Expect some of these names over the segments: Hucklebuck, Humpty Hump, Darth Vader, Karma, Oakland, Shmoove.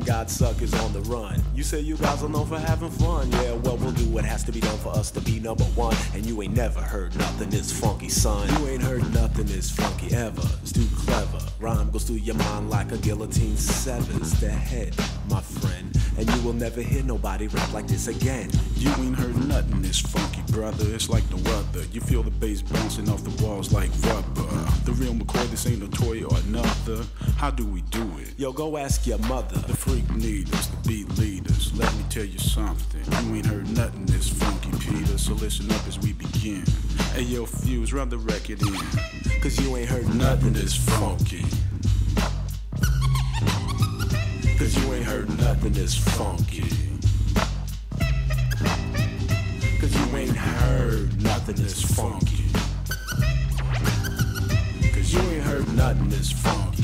Latin god suckers on the run. You say you guys are known for having fun. Yeah, well, we'll do what has to be done for us to be number one. And you ain't never heard nothing is funky, son. You ain't heard nothing is funky ever. It's too clever. Rhyme goes through your mind like a guillotine severs the head, my friend. And you will never hear nobody rap like this again. You ain't heard nothing is funky, brother. It's like the weather. You feel the bass bouncing off the walls like rubber. The real McCoy, this ain't a toy or another. How do we do it? Yo, go ask your mother. The freak need us, the beat leaders. Let me tell you something. You ain't heard nothing this funky, Peter. So listen up as we begin. Hey, yo, Fuse, run the record in. Cause you ain't heard nothing this funky. Cause you ain't heard nothing that's funky. Cause you ain't heard nothing that's funky. Cause you ain't heard nothing that's funky.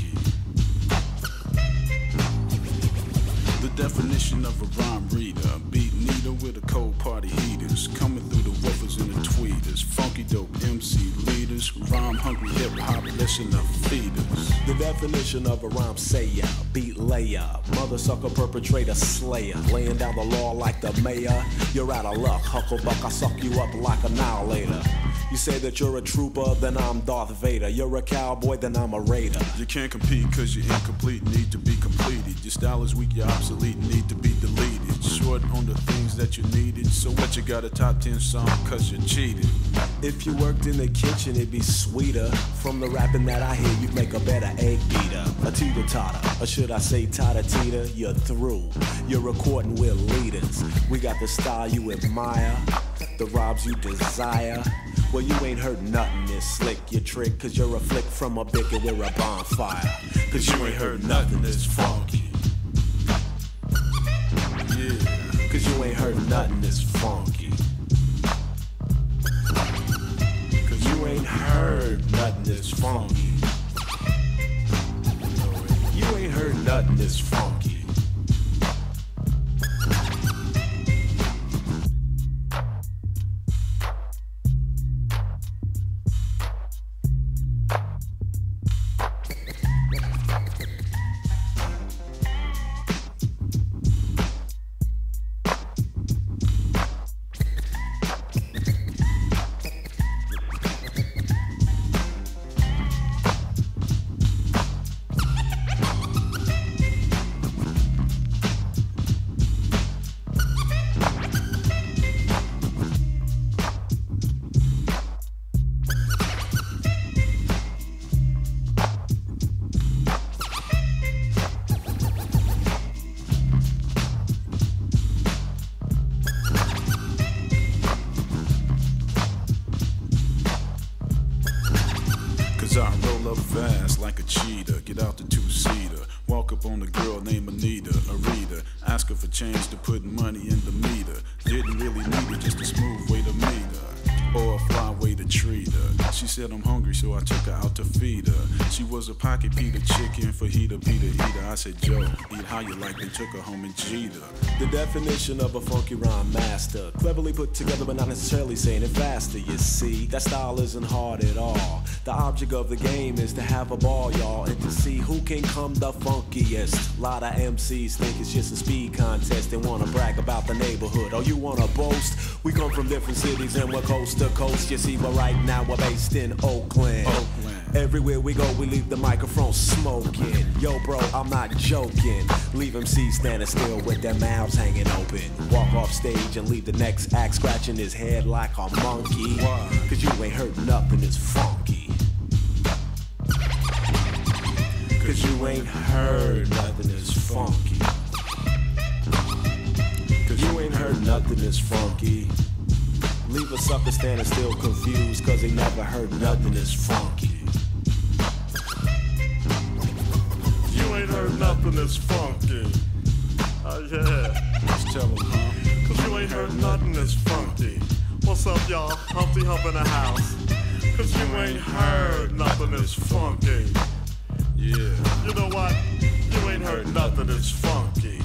The definition of a rhyme reader, beat needle with a cold party heaters, coming through the woofers and the tweeters, funky dope MC leaders, rhyme hungry hip hop, listen up feeders. The definition of a rhyme sayer, beat layer, mother sucker perpetrator slayer, laying down the law like the mayor. You're out of luck, Hucklebuck, I suck you up like annihilator. You say that you're a trooper, then I'm Darth Vader. You're a cowboy, then I'm a raider. You can't compete cause you're incomplete, need to be completed. Your style is weak, you're obsolete, need to be deleted. Short on the things that you needed, so what you got a top 10 song cause you cheated. If you worked in the kitchen, it'd be sweeter. From the rapping that I hear, you'd make a better egg beater. A teeter-totter, or should I say tata-teeter? You're through, you're recording with leaders. We got the style you admire, the rhymes you desire. Well, you ain't heard nothing this slick, you trick, cause you're a flick from a bick and we're a bonfire. Cause you ain't heard nothing that's funky. Yeah. Cause you ain't heard nothing that's funky. Cause you ain't heard nothing that's funky. You ain't heard nothing that's funky. I roll up fast like a cheetah, get out the two-seater, walk up on a girl named Anita, a reader, ask her for change to put money in the meter, didn't really need it, just a smooth way to meet her, or a fly way to treat her, she said I'm hungry so I took her out to feed her, she was a pocket pita chicken, fajita, pita eater, I said yo, eat how you like, they took her home and G'd her. The definition of a funky rhyme master, cleverly put together but not necessarily saying it faster, you see, that style isn't hard at all. The object of the game is to have a ball, y'all, and to see who can come the funkiest. A lot of MCs think it's just a speed contest and wanna brag about the neighborhood. Oh, you wanna boast? We come from different cities and we're coast to coast. You see, but right now we're based in Oakland. Everywhere we go, we leave the microphone smoking. Yo, bro, I'm not joking. Leave MCs standing still with their mouths hanging open. Walk off stage and leave the next act scratching his head like a monkey. Cause you ain't heard nothing that's funky. Cause you ain't heard nothing that's funky. Cause you ain't heard nothing that's funky. Leave a sucker standing still confused cause they never heard nothing that's funky. You ain't heard nothing that's funky. Oh yeah. Let's tell them, huh? Cause you ain't heard nothing that's funky. What's up y'all? Humpty Hump in the house. Cause you ain't heard nothing that's funky. Yeah. You know what? You ain't heard nothing that's funky.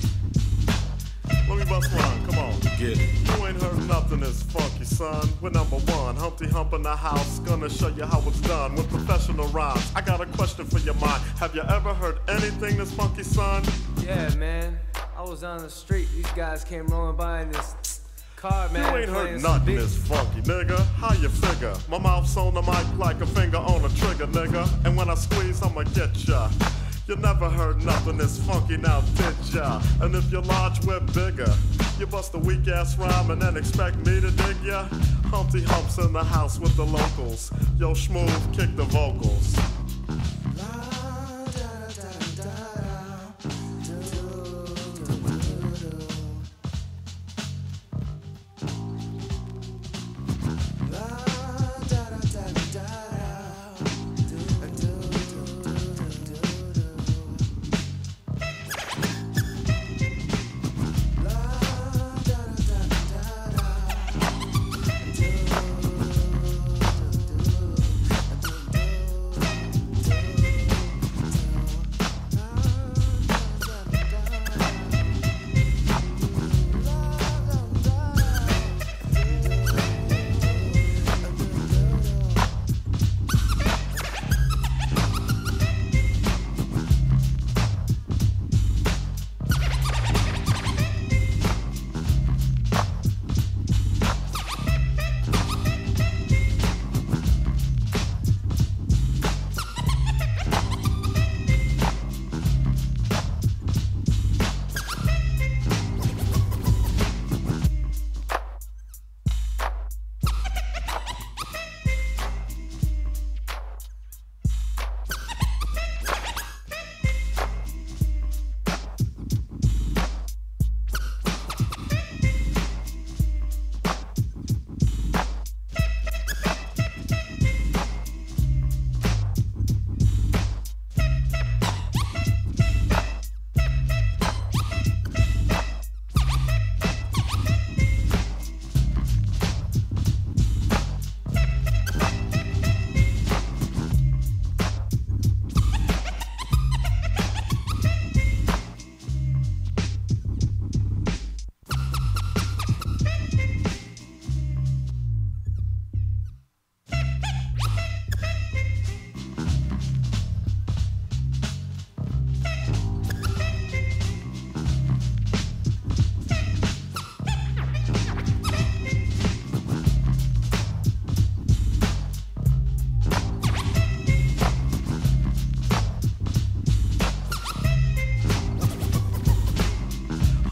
Let me bust one, come on. Get it. You ain't heard nothing that's funky, son. We're number one, Humpty Hump in the house. Gonna show you how it's done with professional rhymes. I got a question for your mind. Have you ever heard anything that's funky, son? Yeah, man. I was on the street. These guys came rolling by in this car, man. You ain't heard nothing, this funky nigga. How you figure? My mouth's on the mic like a finger on a trigger, nigga. And when I squeeze, I'ma get ya. You never heard nothing this funky now, did ya? And if you're large, we're bigger. You bust a weak-ass rhyme and then expect me to dig ya? Humpty Hump's in the house with the locals. Yo, Shmoove, kick the vocals.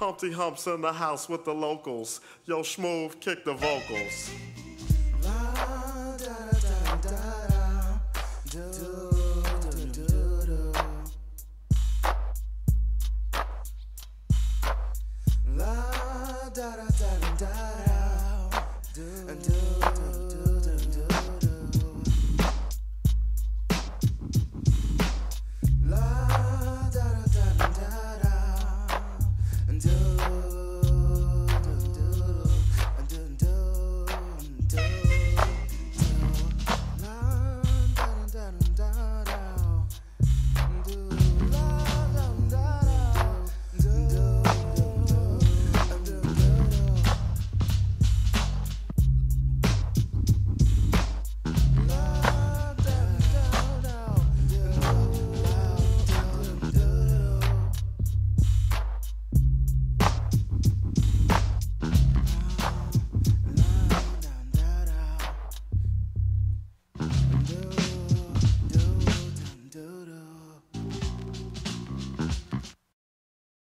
Humpty Hump's in the house with the locals. Yo, Shmoove, kick the vocals. La da da da da da